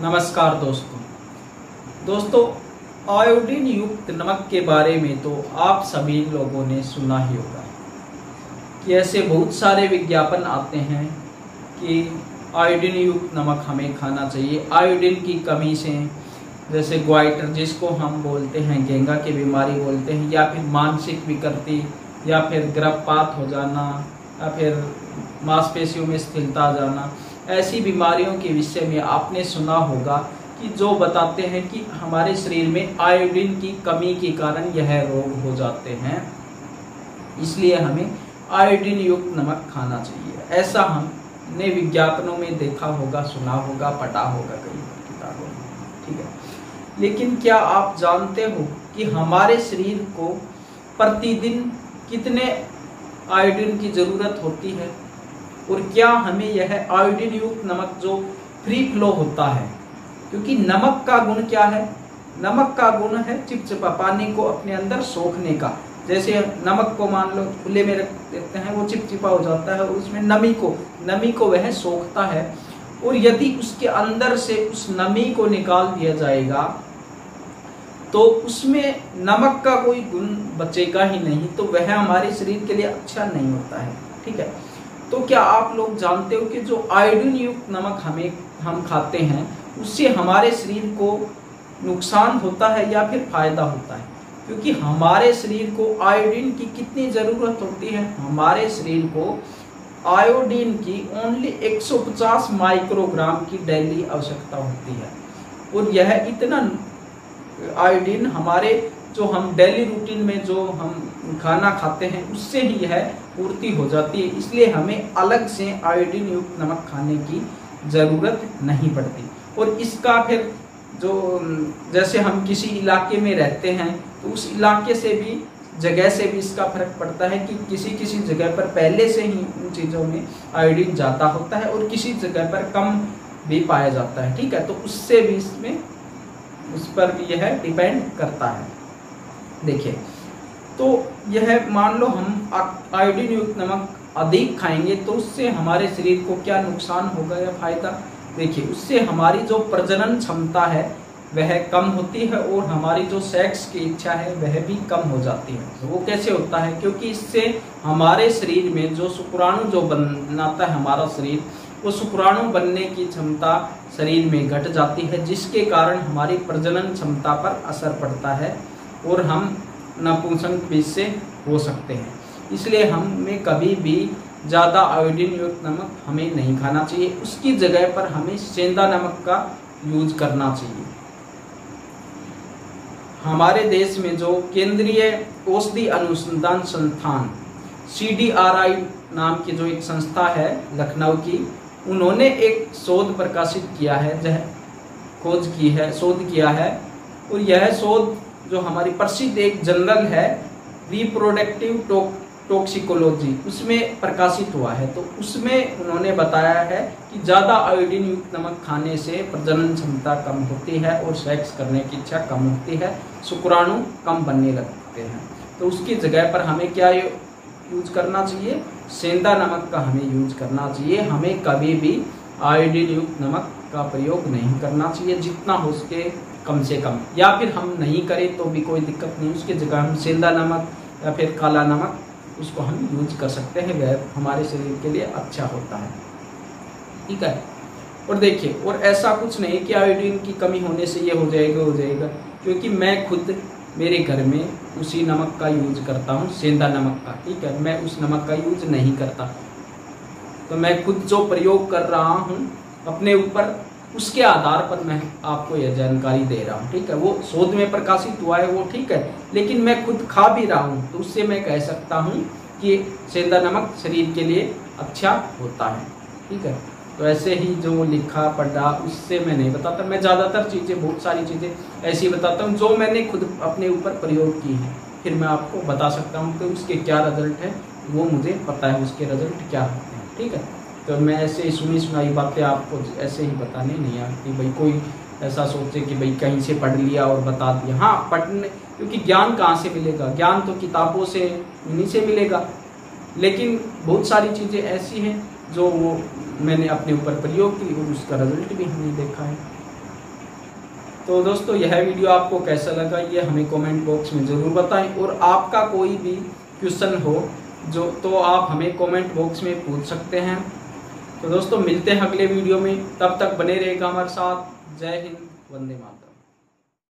नमस्कार दोस्तों आयोडीन युक्त नमक के बारे में तो आप सभी लोगों ने सुना ही होगा कि ऐसे बहुत सारे विज्ञापन आते हैं कि आयोडीन युक्त नमक हमें खाना चाहिए। आयोडीन की कमी से जैसे ग्वाइटर, जिसको हम बोलते हैं गेंगा की बीमारी बोलते हैं, या फिर मानसिक विकृति, या फिर गर्भपात हो जाना, या फिर मांसपेशियों में स्थिरता आ जाना, ऐसी बीमारियों के विषय में आपने सुना होगा कि जो बताते हैं कि हमारे शरीर में आयोडीन की कमी के कारण यह रोग हो जाते हैं, इसलिए हमें आयोडीन युक्त नमक खाना चाहिए। ऐसा हमने विज्ञापनों में देखा होगा, सुना होगा, पढ़ा होगा कई किताबों में, ठीक है। लेकिन क्या आप जानते हो कि हमारे शरीर को प्रतिदिन कितने आयोडीन की ज़रूरत होती है, और क्या हमें यह आयोडीन युक्त नमक जो फ्री फ्लो होता है, क्योंकि नमक का गुण क्या है? नमक का गुण है चिपचिपा, पानी को अपने अंदर सोखने का। जैसे नमक को मान लो खुले में रख देते हैं, वो चिपचिपा हो जाता है, उसमें नमी को वह सोखता है, और यदि उसके अंदर से उस नमी को निकाल दिया जाएगा तो उसमें नमक का कोई गुण बचेगा ही नहीं, तो वह हमारे शरीर के लिए अच्छा नहीं होता है, ठीक है। तो क्या आप लोग जानते हो कि जो आयोडीन युक्त नमक हम खाते हैं उससे हमारे शरीर को नुकसान होता है या फिर फायदा होता है? क्योंकि हमारे शरीर को आयोडीन की कितनी ज़रूरत होती है? हमारे शरीर को आयोडीन की ओनली 150 माइक्रोग्राम की डेली आवश्यकता होती है, और यह इतना आयोडीन हमारे जो हम डेली रूटीन में जो हम खाना खाते हैं उससे ही यह पूर्ति हो जाती है, इसलिए हमें अलग से आयोडीन युक्त नमक खाने की ज़रूरत नहीं पड़ती। और इसका फिर जो जैसे हम किसी इलाके में रहते हैं तो उस इलाके से भी जगह से भी इसका फर्क पड़ता है कि किसी किसी जगह पर पहले से ही उन चीज़ों में आयोडीन ज़्यादा होता है और किसी जगह पर कम भी पाया जाता है, ठीक है। तो उससे भी इसमें उस पर भी यह डिपेंड करता है। देखिए, तो यह मान लो हम आयोडीन युक्त नमक अधिक खाएंगे तो उससे हमारे शरीर को क्या नुकसान होगा या फायदा? देखिए, उससे हमारी जो प्रजनन क्षमता है वह कम होती है, और हमारी जो सेक्स की इच्छा है वह भी कम हो जाती है। तो वो कैसे होता है? क्योंकि इससे हमारे शरीर में जो शुक्राणु जो बनाता है हमारा शरीर, वो शुक्राणु बनने की क्षमता शरीर में घट जाती है, जिसके कारण हमारी प्रजनन क्षमता पर असर पड़ता है और हम नपुंसक से हो सकते हैं। इसलिए हमें कभी भी ज़्यादा आयोडीन युक्त नमक हमें नहीं खाना चाहिए, उसकी जगह पर हमें सेंधा नमक का यूज करना चाहिए। हमारे देश में जो केंद्रीय औषधि अनुसंधान संस्थान CDRI नाम की जो एक संस्था है लखनऊ की, उन्होंने एक शोध प्रकाशित किया है, जह खोज की है, शोध किया है, और यह शोध जो हमारी प्रसिद्ध एक जर्नल है रिप्रोडक्टिव टॉक्सिकोलॉजी, उसमें प्रकाशित हुआ है। तो उसमें उन्होंने बताया है कि ज़्यादा आयोडीन युक्त नमक खाने से प्रजनन क्षमता कम होती है और सेक्स करने की इच्छा कम होती है, शुक्राणु कम बनने लगते हैं। तो उसकी जगह पर हमें क्या यूज करना चाहिए? सेंधा नमक का हमें यूज करना चाहिए। हमें कभी भी आयोडीन युक्त नमक का प्रयोग नहीं करना चाहिए, जितना हो सके कम से कम, या फिर हम नहीं करें तो भी कोई दिक्कत नहीं, उसकी जगह हम सेंधा नमक या फिर काला नमक उसको हम यूज कर सकते हैं, वह हमारे शरीर के लिए अच्छा होता है, ठीक है। और देखिए, और ऐसा कुछ नहीं कि आयोडीन की कमी होने से ये हो जाएगा, क्योंकि मैं खुद मेरे घर में उसी नमक का यूज करता हूँ, सेंधा नमक का, ठीक है। मैं उस नमक का यूज नहीं करता, तो मैं खुद जो प्रयोग कर रहा हूँ अपने ऊपर, उसके आधार पर मैं आपको यह जानकारी दे रहा हूँ, ठीक है। वो शोध में प्रकाशित हुआ है वो, ठीक है, लेकिन मैं खुद खा भी रहा हूँ तो उससे मैं कह सकता हूँ कि सेंधा नमक शरीर के लिए अच्छा होता है, ठीक है। तो ऐसे ही जो लिखा पढ़ा उससे मैं नहीं बताता, मैं ज़्यादातर चीज़ें, बहुत सारी चीज़ें ऐसी बताता हूँ जो मैंने खुद अपने ऊपर प्रयोग की है, फिर मैं आपको बता सकता हूँ कि उसके क्या रिजल्ट है, वो मुझे पता है उसके रिजल्ट क्या होते हैं, ठीक है। तो मैं ऐसे ही सुनी सुनाई बातें आपको ऐसे ही बताने नहीं आती, भाई कोई ऐसा सोचे कि भाई कहीं से पढ़ लिया और बता दिया, हाँ पढ़ने, क्योंकि ज्ञान कहाँ से मिलेगा? ज्ञान तो किताबों से, इन्हीं से मिलेगा, लेकिन बहुत सारी चीज़ें ऐसी हैं जो वो मैंने अपने ऊपर प्रयोग की और उसका रिजल्ट भी हमने देखा है। तो दोस्तों यह वीडियो आपको कैसा लगा ये हमें कमेंट बॉक्स में ज़रूर बताएं, और आपका कोई भी क्वेश्चन हो जो तो आप हमें कमेंट बॉक्स में पूछ सकते हैं। तो दोस्तों मिलते हैं अगले वीडियो में, तब तक बने रहेगा हमारे साथ। जय हिंद, वंदे मातरम।